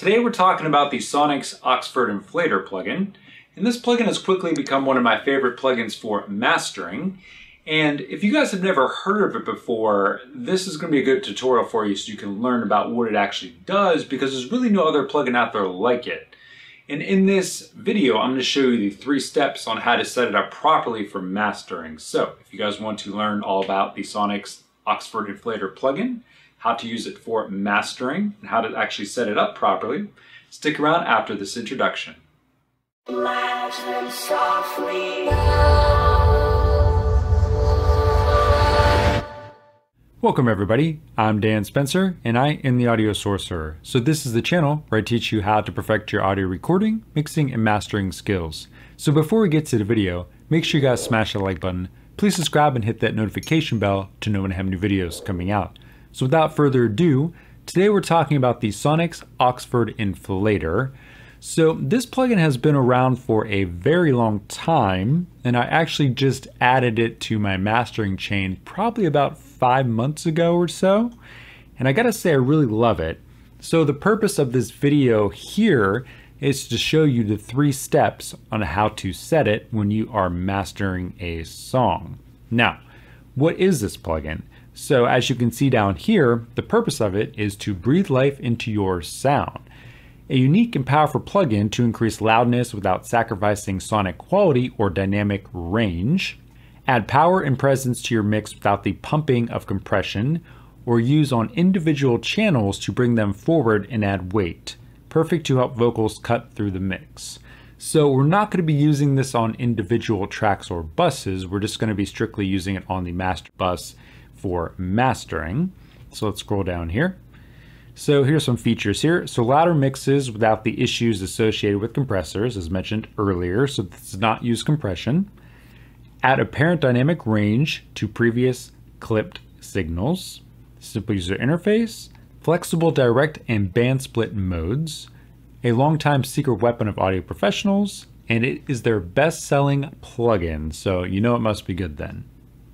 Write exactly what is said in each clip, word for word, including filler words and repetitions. Today we're talking about the Sonnox Oxford Inflator plugin, and this plugin has quickly become one of my favorite plugins for mastering. And if you guys have never heard of it before, this is going to be a good tutorial for you so you can learn about what it actually does, because there's really no other plugin out there like it. And in this video, I'm going to show you the three steps on how to set it up properly for mastering. So if you guys want to learn all about the Sonnox Oxford Inflator plugin, how to use it for mastering, and how to actually set it up properly, stick around after this introduction. Imagine softly. Welcome everybody, I'm Dan Spencer and I am the Audio Sorcerer. So this is the channel where I teach you how to perfect your audio recording, mixing, and mastering skills. So before we get to the video, make sure you guys smash that like button, please subscribe and hit that notification bell to know when I have new videos coming out. So without further ado, today we're talking about the Sonnox Oxford Inflator. So this plugin has been around for a very long time, and I actually just added it to my mastering chain probably about five months ago or so. And I gotta say, I really love it. So the purpose of this video here is to show you the three steps on how to set it when you are mastering a song. Now, what is this plugin? So as you can see down here, the purpose of it is to breathe life into your sound. A unique and powerful plugin to increase loudness without sacrificing sonic quality or dynamic range. Add power and presence to your mix without the pumping of compression, or use on individual channels to bring them forward and add weight. Perfect to help vocals cut through the mix. So we're not going to be using this on individual tracks or buses. We're just going to be strictly using it on the master bus for mastering. So let's scroll down here. So here's some features here. So louder mixes without the issues associated with compressors, as mentioned earlier. So this does not use compression. Add apparent dynamic range to previous clipped signals. Simple user interface. Flexible direct and band split modes. A longtime secret weapon of audio professionals. And it is their best-selling plugin. So you know it must be good then.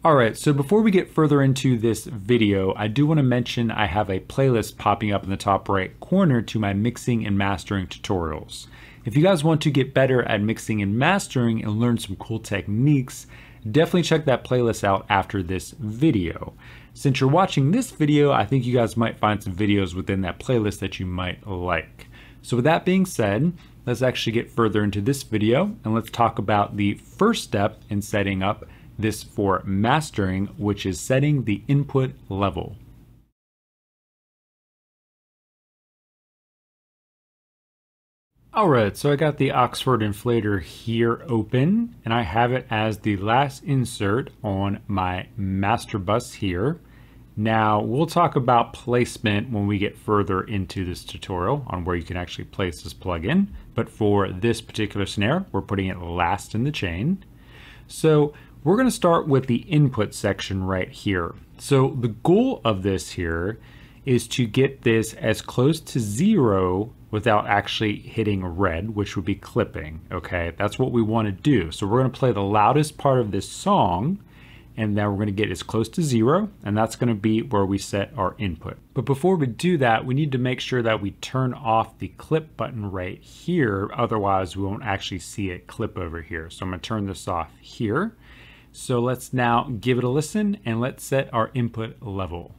All right, so before we get further into this video, I do want to mention I have a playlist popping up in the top right corner to my mixing and mastering tutorials. If you guys want to get better at mixing and mastering and learn some cool techniques, definitely check that playlist out after this video. Since you're watching this video, I think you guys might find some videos within that playlist that you might like. So with that being said, let's actually get further into this video and let's talk about the first step in setting up this for mastering, which is setting the input level. All right, so I got the Oxford Inflator here open, and I have it as the last insert on my master bus here. Now, we'll talk about placement when we get further into this tutorial on where you can actually place this plugin. But for this particular scenario, we're putting it last in the chain. So we're going to start with the input section right here. So the goal of this here is to get this as close to zero without actually hitting red, which would be clipping. Okay, that's what we want to do. So we're going to play the loudest part of this song, and then we're going to get as close to zero, and that's going to be where we set our input. But before we do that, we need to make sure that we turn off the clip button right here. Otherwise, we won't actually see it clip over here. So I'm going to turn this off here. So let's now give it a listen and let's set our input level.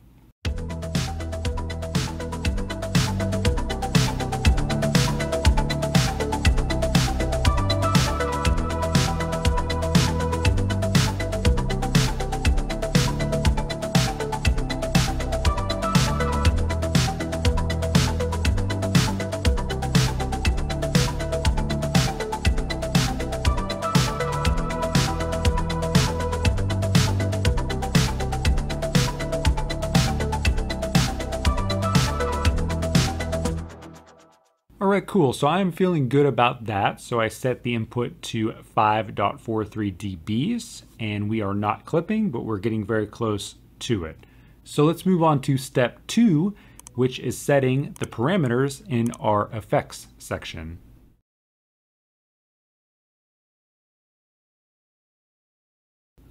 All right, cool. So I'm feeling good about that. So I set the input to five point four three decibels, and we are not clipping, but we're getting very close to it. So let's move on to step two, which is setting the parameters in our effects section.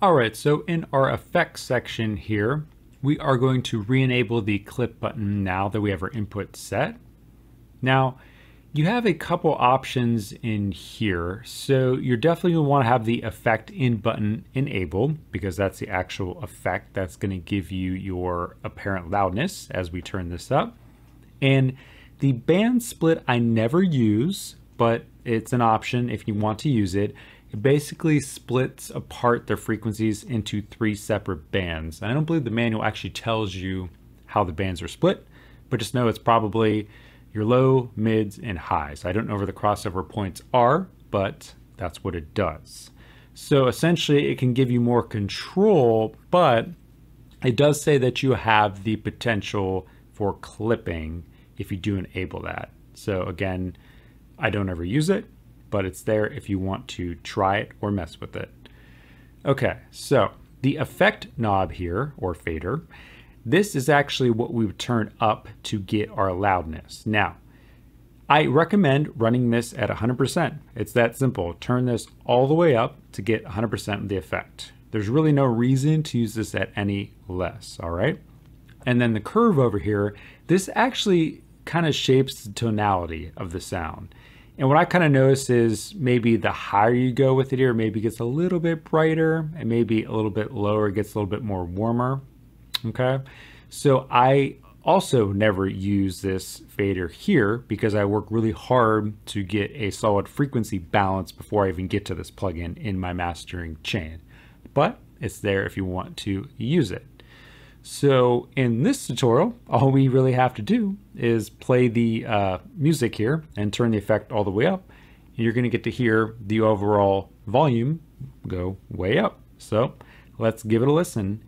All right, so in our effects section here, we are going to re-enable the clip button now that we have our input set. Now, you have a couple options in here. So you're definitely gonna wanna have the effect in button enabled, because that's the actual effect that's gonna give you your apparent loudness as we turn this up. And the band split I never use, but it's an option if you want to use it. It basically splits apart their frequencies into three separate bands. And I don't believe the manual actually tells you how the bands are split, but just know it's probably your low, mids, and highs. I don't know where the crossover points are, but that's what it does. So essentially it can give you more control, but it does say that you have the potential for clipping if you do enable that. So again, I don't ever use it, but it's there if you want to try it or mess with it. Okay, so the effect knob here, or fader, this is actually what we would turn up to get our loudness. Now, I recommend running this at one hundred percent. It's that simple. Turn this all the way up to get one hundred percent of the effect. There's really no reason to use this at any less, all right? And then the curve over here, this actually kind of shapes the tonality of the sound. And what I kind of notice is maybe the higher you go with it here, maybe it gets a little bit brighter, and maybe a little bit lower, it gets a little bit more warmer. Okay, so I also never use this fader here because I work really hard to get a solid frequency balance before I even get to this plugin in my mastering chain, but it's there if you want to use it. So in this tutorial, all we really have to do is play the uh, music here and turn the effect all the way up. And you're gonna get to hear the overall volume go way up. So let's give it a listen.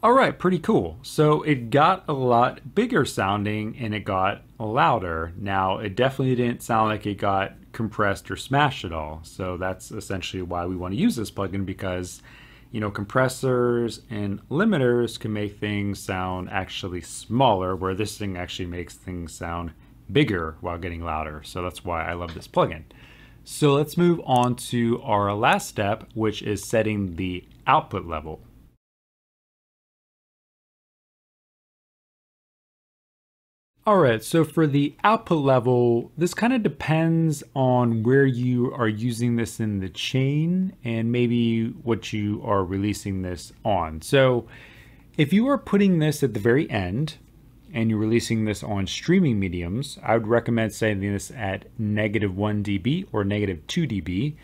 All right, pretty cool. So it got a lot bigger sounding and it got louder. Now, it definitely didn't sound like it got compressed or smashed at all. So that's essentially why we want to use this plugin, because, you know, compressors and limiters can make things sound actually smaller, where this thing actually makes things sound bigger while getting louder. So that's why I love this plugin. So let's move on to our last step, which is setting the output level. All right, so for the output level, this kind of depends on where you are using this in the chain and maybe what you are releasing this on. So if you are putting this at the very end and you're releasing this on streaming mediums, I would recommend setting this at negative one dB or negative two dB.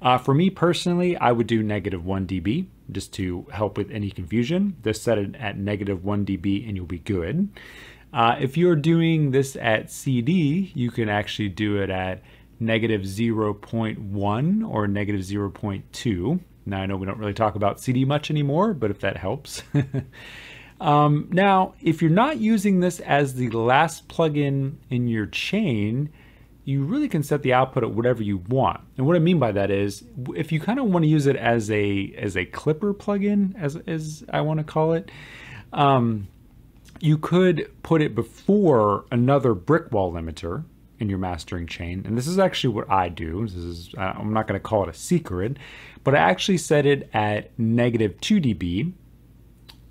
Uh, for me personally, I would do negative one dB just to help with any confusion. Just set it at negative one dB and you'll be good. Uh, if you're doing this at C D, you can actually do it at negative zero point one or negative zero point two. Now, I know we don't really talk about C D much anymore, but if that helps. um, now, if you're not using this as the last plugin in your chain, you really can set the output at whatever you want. And what I mean by that is, if you kind of want to use it as a as a clipper plugin, as, as I want to call it, um, you could put it before another brick wall limiter in your mastering chain. And this is actually what I do. This is, I'm not gonna call it a secret, but I actually set it at negative two dB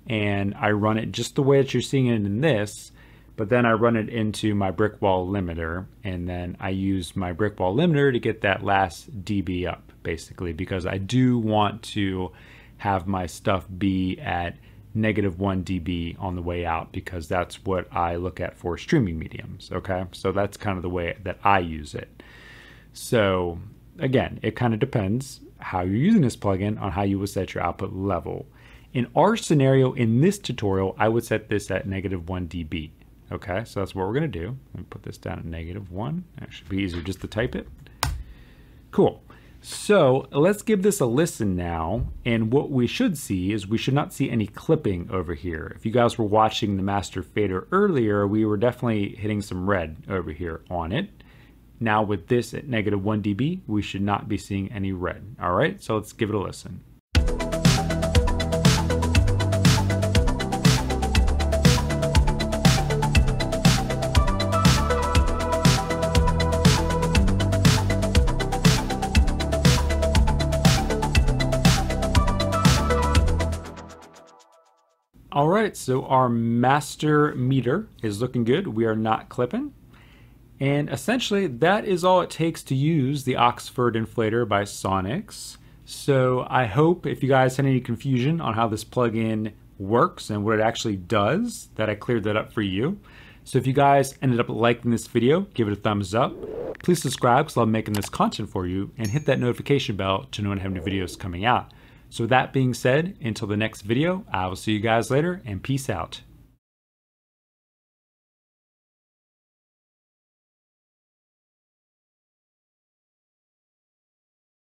and I run it just the way that you're seeing it in this, but then I run it into my brick wall limiter and then I use my brick wall limiter to get that last dB up, basically, because I do want to have my stuff be at negative one dB on the way out, because that's what I look at for streaming mediums. Okay, so that's kind of the way that I use it. So again, it kind of depends how you're using this plugin on how you will set your output level. In our scenario in this tutorial, I would set this at negative one dB. Okay, so that's what we're gonna do. Let me put this down at negative one. That should be easier just to type it. Cool. So let's give this a listen now, and what we should see is we should not see any clipping over here. If you guys were watching the master fader earlier, we were definitely hitting some red over here on it. Now with this at negative one dB, we should not be seeing any red. All right, so let's give it a listen. All right, so our master meter is looking good. We are not clipping. And essentially, that is all it takes to use the Oxford Inflator by Sonnox. So I hope if you guys had any confusion on how this plugin works and what it actually does, that I cleared that up for you. So if you guys ended up liking this video, give it a thumbs up. Please subscribe because I love making this content for you, and hit that notification bell to know when I have new videos coming out. So with that being said, until the next video, I will see you guys later, and peace out.